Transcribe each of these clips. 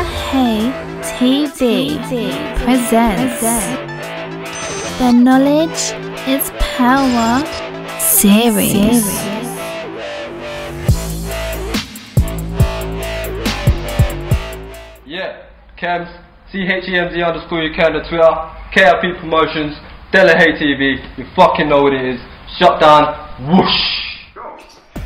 DeLaHayeTV presents the Knowledge is Power series. Yeah, CHEMZ, CHEMZ _ Uganda Twitter, KRP Promotions, DeLaHayeTV, you fucking know what it is. Shut down, whoosh!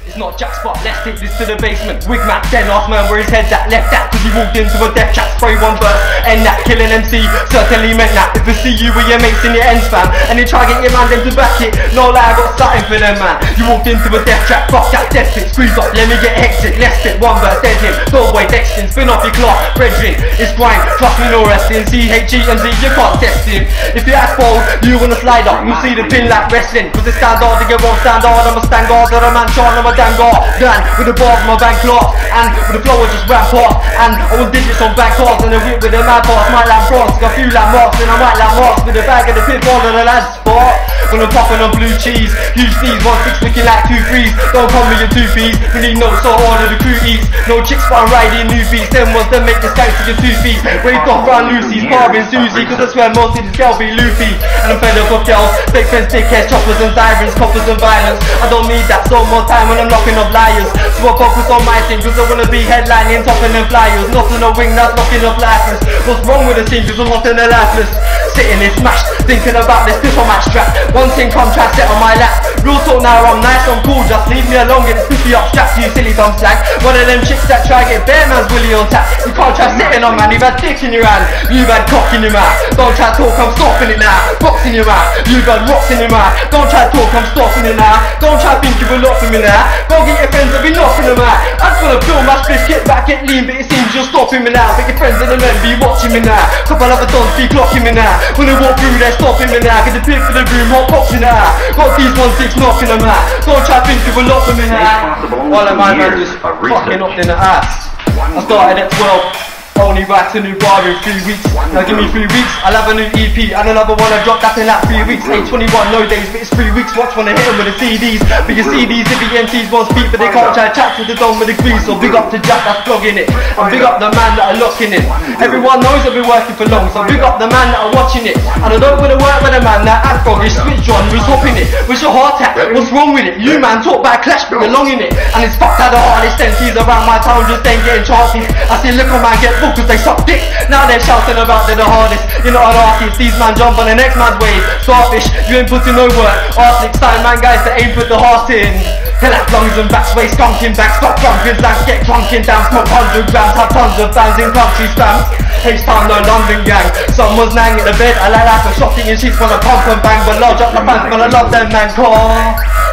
It's not jack spot, let's take this to the basement. Wigmat, then asked man where his head's at. Left that, cause he walked into a death trap. Spray one burst, and that killing MC certainly meant that. If they see you with your mates in your ends, fam, and they try to get your man them to back it, no lie, I got something for them, man. You walked into a death trap, fuck that death pit. Squeeze up, let me get hectic. Let's fit one burst, dead him. Doorway, Dexton, spin off your clock. Brethren, it's grind, trust me, no resting. CHEMZ, you can't test him. If you ask bold, you wanna slide up. You see the pin like wrestling, cause it's stand hard to get one stand hard. I'm a stand guard, I'm a man trying, I'm a damn guard, done with the bars my bank clock, and with the flow I just ran past, and I was digits on bank cards, and a whip with a mad pass, my lamb frost, got few lamb marks, and I might lamb marks, with a bag of the pitfall and a lad spot, gonna puffin' on blue cheese, huge sneeze, 1-6 looking like 2 3s, don't come with your 2 fees, we need no soul order the crew eats, no chicks but I'm riding new beats, them ones that make the skanks to your 2 feet, waved off round Lucy's, barring Susie, cause I swear most of this girl be Luffy, and I'm fed up of girls, fake friends, big heads, choppers and sirens, coppers and violence, I don't need that, so more time when I'm knocking off liars. So I focus on my thing, cause I wanna be headlining, topping them flyers, not on a wing, not knocking off lifeless. What's wrong with the scene, cause I'm not in a lifeless, sitting here smashed, thinking about this piss on my strap. One thing contrast set on my lap. Real talk now, I'm nice, I'm cool, just leave me alone, get this piffy up strapped, you silly dumb slag. One of them chicks that try get bare man's willy on tap. You can't try sitting on man, you've had dicks in your hand, you've had cock in your mouth. Don't try talk, I'm stopping it now, box in your mouth, you've had rocks in your mouth. Don't try talk, I'm stopping it now, don't try think you will lot for me now. Go get your friends, I'll be knocking them out. I just wanna feel my spliff, get back, get lean, but it seems you're stopping me now. But your friends and the men be watching me now, couple other dons be clocking me now. When I walk through, they're stopping me now, get the pit for the room, what boxing now. Got these 1-6 knocking them out, don't try think you will lock them in the ass. All of my man just fucking up in the ass. I started at 12, only write a new bar in 3 weeks. Now give me 3 weeks, I'll have a new EP and another one I dropped that in that 3 weeks. 821 no days, but it's 3 weeks. Watch when I hit them with the CDs. But your CDs, if the MCs won't speak, but they can't try chat to the dome with the grease. So big up to Jack that's blogging it, and big up the man that are locking it. Everyone knows I've been working for long, so big up the man that are watching it. And I don't wanna work with a man that act frog is switch on, who's hopping it. What's your heart at? What's wrong with it? You man talk about clash, but belong in it. And it's fucked out the hardest MCs around my town, just then getting chances. I see look on man get full cause they suck dick. Now they're shouting about they're the hardest. You're not an artist, these man jump on the next man's ways. Starfish, you ain't putting no work. Arctic sign man guys that ain't put the heart in. Collapse lungs and backs, waist skunking back, stop drunken lads, get drunken down, smoke 100 grams, have tons of fans in country spams. H-Town, no London gang, someone's nang in the bed, I like that for shocking and sheets wanna pump and bang, but lodge up the fans, but I love them man, call.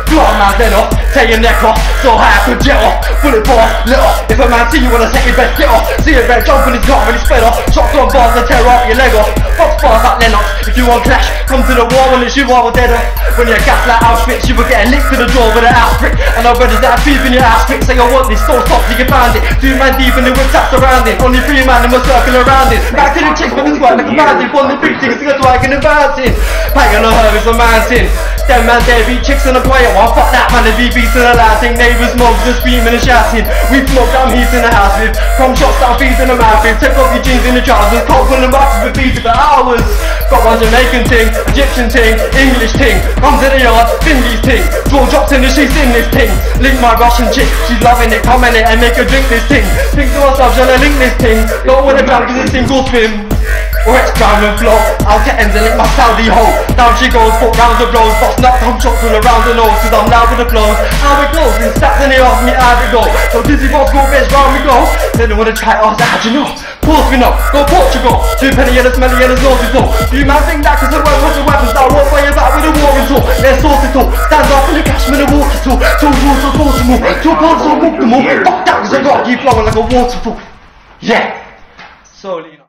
Blow a man's head off, tear your neck off, so high I could jet off, bullet pass, let off. If a man see you on a second best, get off. See a red jump in his gun when he's fed off. Shotgun bars and tear off your leg off. Fox bars like Lennox, if you want clash, come to the war when it's you are dead off. When you're gas like Auschwitz, you will get a lick to the jaw with an ass prick. And our brothers that are feeding your ass prick, say I want this, so stop you can find it. 2 man deep and the whips are surrounding, only 3 man in a circle around it. Back to the chicks but this work like a bandit, one the big things, so that's why I can advance it. Banging on her is a man's sin. Them man there be chicks in a player. Well, fuck that man, the VB's in the lasting. Neighbours, mobs are screaming and shouting. We smoked, I'm heat in the house with. From shots that I'm feeding the mouth with. Take off your jeans in the trousers. Cold on the boxes with feet for hours. Got one Jamaican ting, Egyptian ting, English ting. Comes in the yard, Finley's ting. Draw drops in the sheets in this ting. Link my Russian chick, she's loving it. Come in it and make her drink this ting. Think to myself, shall I link this ting? Don't wanna drown cause it's single swim. Or it's ground and flow. I'll get ends and lick my Saudi hole. Down she goes, 4 rounds of blows. Boss knocked, I'm chopped all around the nose. Cause I'm now with the blows. How it goes, and stats and they ask me how it go. So dizzy boss, go bitch, round we go. Then they wanna try us, how'd you know? Pause me now, go Portugal. 2 penny and a smelly and a naughty though. You man think that cause the right was the weapons. Now what way is that with a war and all? They're saucy though. Stand up in the cashmere and walk it all. 2 rules are portable, 2 pounds are walkable. Fuck that cause I got you flowing like a waterfall. Yeah. So